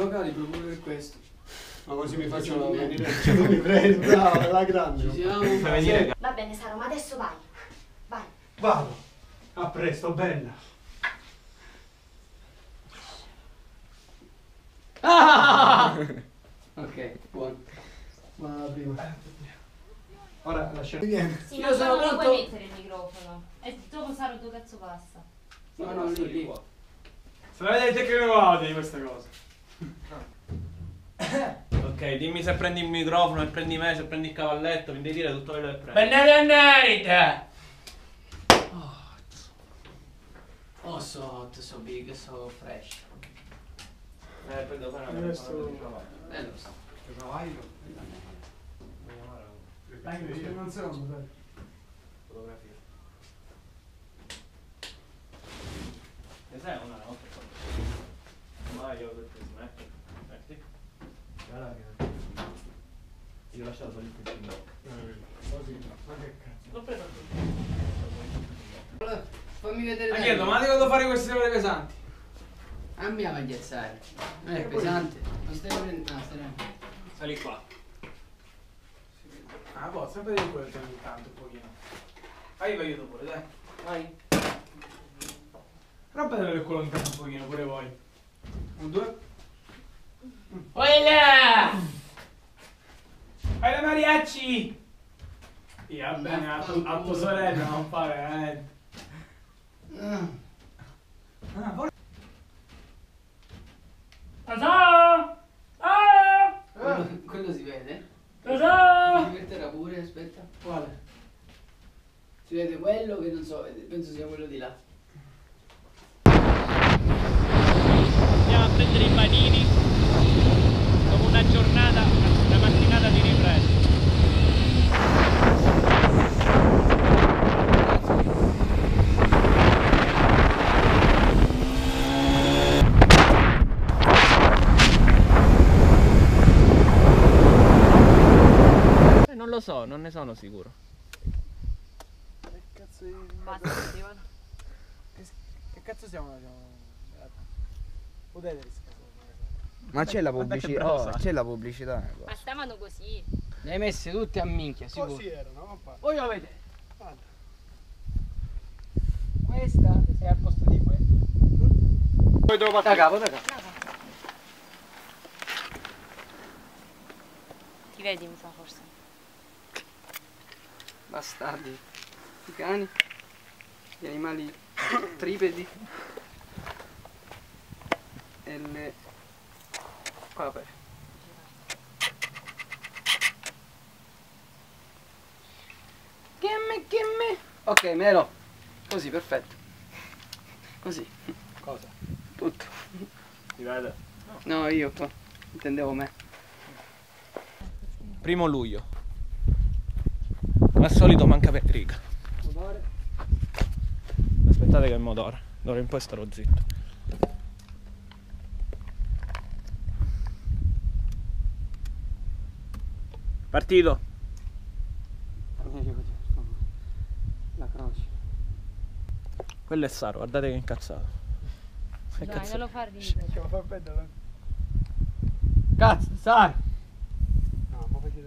locali proprio per questo. Ma così mi faccio la venire. Mi prendo, bravo, la grande. Siamo. Va bene, Saro, ma adesso vai. Vai. Vado. A presto, bella. Ah! Ok, buono. Ma prima. Ora lasciamo. Sì, io sono pronto. Non puoi mettere il microfono. E dopo Saro tuo cazzo passa. Sì, no, no, lì. Qua. Se la vedete che mi vado di questa cosa. Ok, dimmi se prendi il microfono, se prendi me, se prendi il cavalletto, mi devi dire tutto quello che prendi. Benedetta! Oh, so big, so fresh. Prendo fare una cosa. Lo so. Cavallo? Dai, non so, dai. Fotografia. Questa è una volta. Ma io ho detto smetti. Smetti. Guarda che... Io ho lasciato il pezzettino. Così, ma che cazzo. L'ho preso tutto. Fammi vedere... Ma che domani devo fare queste ore pesanti? Andiamo a ghiacciare. Non è pesante. Non stai prendendo... No, stai prendendo. Sali qua. Ah, boh, sempre di quello ogni tanto, un pochino. Fai io aiuto pure, dai. Vai. Rompetelo il culo un pochino pure voi. 1, 2. Oila! Fai la mariachi! Ia bene, a tua sorella non fare, Ah, forse... Ciao! Ah! Quello si vede? Ciao! Si divertirà pure, aspetta. Quale? Si vede quello che non so, penso sia quello di là. Andiamo a prendere i panini dopo una giornata, una mattinata di riprese. Non lo so, non ne sono sicuro. Che cazzo di... Che cazzo siamo? Ma c'è la pubblicità, oh, c'è la pubblicità. Ma stavano così. Le hai messe tutte a minchia, sicuro. Così erano, ma voi lo vedete. Questa è al posto di questa. Poi devo partire. Da capo. Ti vedi, mi fa forse. Bastardi. I cani. Gli animali tripedi. E le... Vabbè. Gimme. Ok, Melo. Così, perfetto. Così. Cosa? Tutto. Ti vede? No, io qua. Intendevo me. 1 luglio. Come al solito manca per riga. Motore. Aspettate che è il motore. D'ora in poi starò zitto. Partito! La croce. Quello è Saro, guardate che incazzato. Dai, non lo fa ridere. Cazzo, Saro! No, ma faccio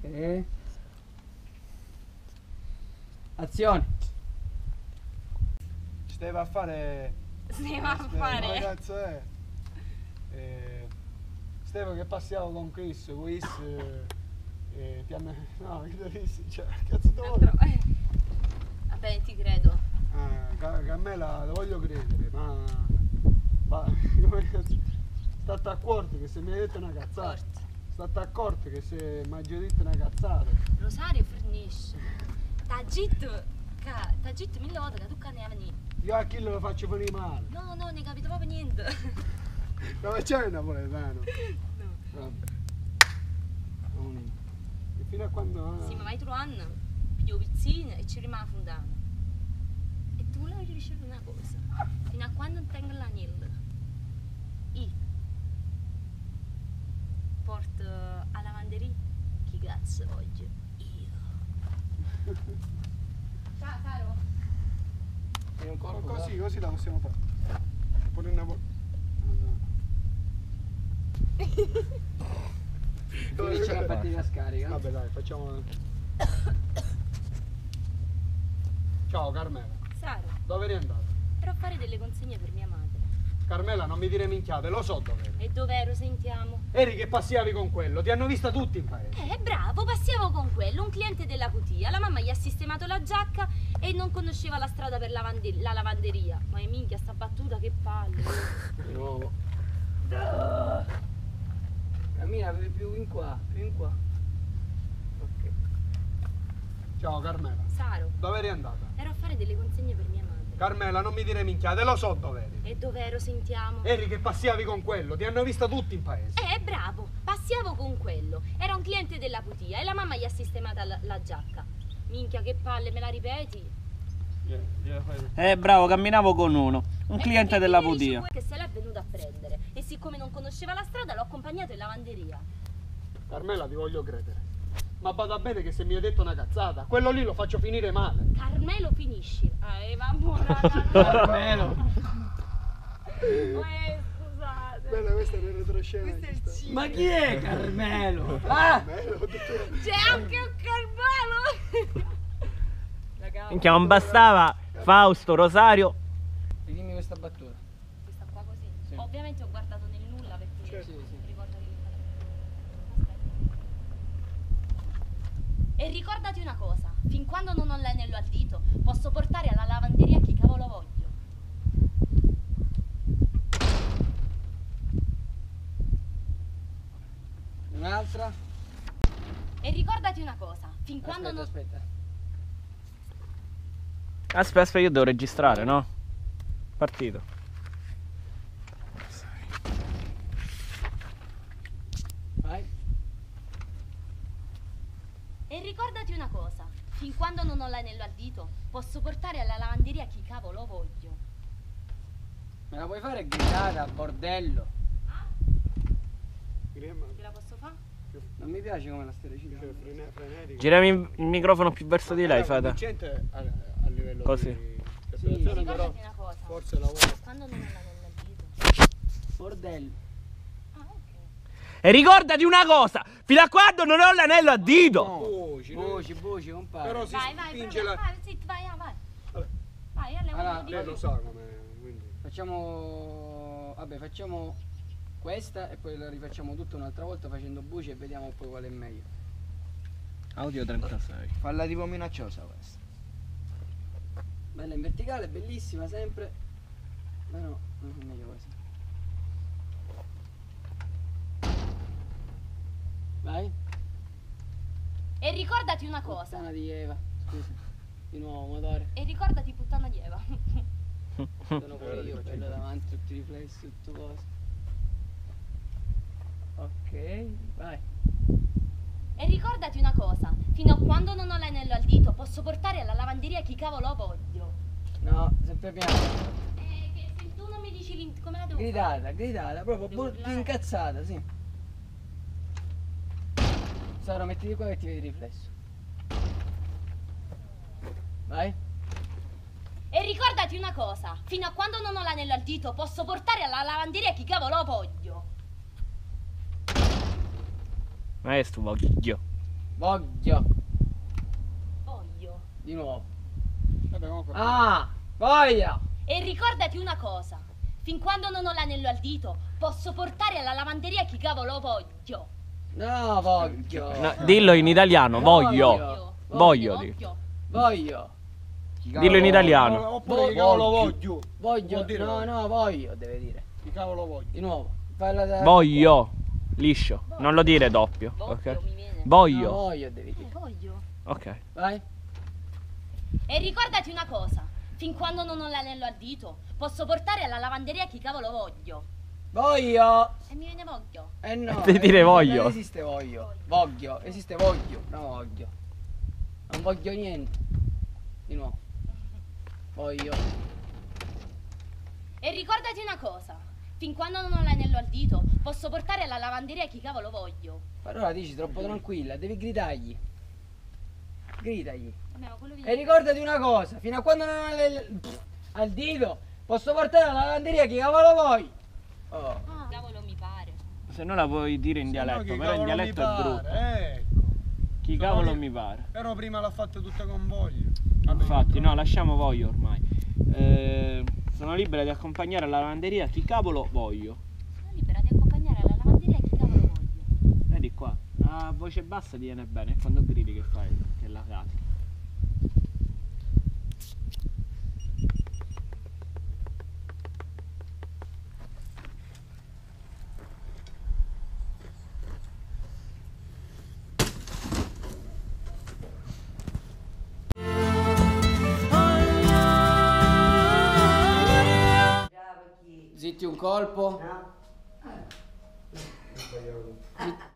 vedere. Azione! Ci deve a fare... Ma cazzo è? Stefano che passiamo con Chris... No, che dovresti, cioè, cazzo te voglio? Vabbè, ti credo. Carmela, lo voglio credere, ma state accorti che se mi hai detto una cazzata. State accorti che se mi hai detto una cazzata. Rosario fornisce. T'ha gitto 1000 volte che tu canneavani. Io a chi lo faccio venire male? No, ne capito proprio niente. Non c'è il napoletano? No. Vabbè. Fino a quando... Sì, ma vai trovando, piglio pizzine e ci rimane fondano. E tu non ricevi una cosa. Fino a quando non tengo l'anello. E porto a lavanderia. Chi cazzo voglio? Io. Ciao, caro. È un corpo, così la possiamo fare. Pure una volta. Dove c'è la partita scarica? Vabbè dai, facciamo... Ciao Carmela. Saro. Dove eri andata? Ero a fare delle consegne per mia madre. Carmela, non mi dire minchiate, lo so dove ero. E dove ero, sentiamo? Eri che passeavi con quello, ti hanno vista tutti in paese. Bravo, passiamo con quello, un cliente della cutia. La mamma gli ha sistemato la giacca e non conosceva la strada per la lavanderia. Ma è minchia sta battuta, che palle. Di nuovo. Cammina più in qua. Ok. Ciao Carmela. Saro. Dove eri andata? Ero a fare delle consegne per mia madre. Carmela, non mi dire minchiate, lo so dove eri. E dove ero, sentiamo? Eri che passeavi con quello, ti hanno vista tutti in paese. Bravo, passeavo con quello. Era un cliente della cutia e la mamma gli ha sistemata la giacca. Minchia, che palle, me la ripeti? Bravo, camminavo con uno, un cliente della cutia. Che se l'è venuta a prendere e siccome non conosceva la strada l'ho accompagnato in lavanderia. Carmela, ti voglio credere. Ma bada bene che se mi hai detto una cazzata, quello lì lo faccio finire male. Carmelo, finisci. Carmelo. Scusate. Bella, questa è una retroscena. Ma chi è Carmelo? C'è anche un Carmelo. Minchia, non bastava Fausto, Rosario. E dimmi questa battuta. Questa qua così? Sì. Ovviamente ho guardato nel nulla perché... Cioè, sì. E ricordati una cosa, fin quando non ho l'anello al dito, posso portare alla lavanderia chi cavolo voglio. Un'altra. E ricordati una cosa, fin quando non... Aspetta, io devo registrare, no? Partito. E ricordati una cosa, fin quando non ho l'anello al dito, posso portare alla lavanderia chi cavolo voglio. Me la puoi fare gridata, bordello? Ah? Te la posso fare? Non mi piace come la stai recitando. Giriamo il microfono più verso di lei, Fata. A livello così. Sì. Ricordati una cosa, forse la vuoi. Quando non ho l'anello al dito. Bordello. E ricordati una cosa, fino a quando non ho l'anello a dito! Voci, compare. Però si spinge la... Vai, allora, lei lo sa come... Quindi. Facciamo... Vabbè, facciamo questa e poi la rifacciamo tutta un'altra volta facendo voci e vediamo poi qual è meglio. Audio 36. Falla tipo minacciosa questa. Bella in verticale, bellissima sempre. Ma no, non è meglio questa. Vai. E ricordati una cosa. Puttana di Eva. Scusa. Di nuovo, motore. E ricordati puttana di Eva. Sono pure io, c'è davanti tutti i riflessi, tutto cosa. Ok, vai. E ricordati una cosa. Fino a quando non ho l'anello al dito, posso portare alla lavanderia chi cavolo voglio. No, sempre piano. Se tu non mi dici come la devo gridata, fare? Gridata, proprio incazzata, sì. Saro, mettiti qua che ti vedi il riflesso. Vai. E ricordati una cosa, fino a quando non ho l'anello al dito posso portare alla lavanderia chi cavolo voglio. Ma è sto voglio. Voglio. Di nuovo. Voglia. E ricordati una cosa, fin quando non ho l'anello al dito posso portare alla lavanderia chi cavolo voglio. No, voglio. No, dillo in italiano, voglio. Voglio. Dillo in italiano. Oppure che cavolo voglio. Voglio. No, voglio, deve dire. Che cavolo voglio. Di nuovo. Voglio. Liscio. Voglio. Non lo dire doppio. Voglio, okay. Voglio. No, voglio, devi dire. Voglio. Ok. Vai. E ricordati una cosa. Fin quando non ho l'anello al dito, posso portare alla lavanderia chi cavolo voglio. Voglio! E mi viene voglio? Eh no! Devi dire voglio! Non esiste voglio! Voglio! Esiste voglio! No, voglio! Non voglio niente! Di nuovo! Voglio! E ricordati una cosa! Fin quando non ho l'anello al dito, posso portare alla lavanderia chi cavolo voglio! Ma allora dici troppo tranquilla, devi gridargli! Gridagli! E ricordati una cosa! Fino a quando non ho l'anello al dito, posso portare alla lavanderia chi cavolo voglio! Oh. Cavolo mi pare. Se no la puoi dire in dialetto, però in dialetto è brutto. Chi cavolo mi pare. Però prima l'ha fatta tutta con voglia. Vabbè, infatti, no, lasciamo voglia ormai. Sono libera di accompagnare alla lavanderia chi cavolo voglio. Sono libera di accompagnare alla lavanderia chi cavolo voglio. Vedi qua, a voce bassa ti viene bene, è quando gridi che fai, che la casi. Zitti un colpo. No.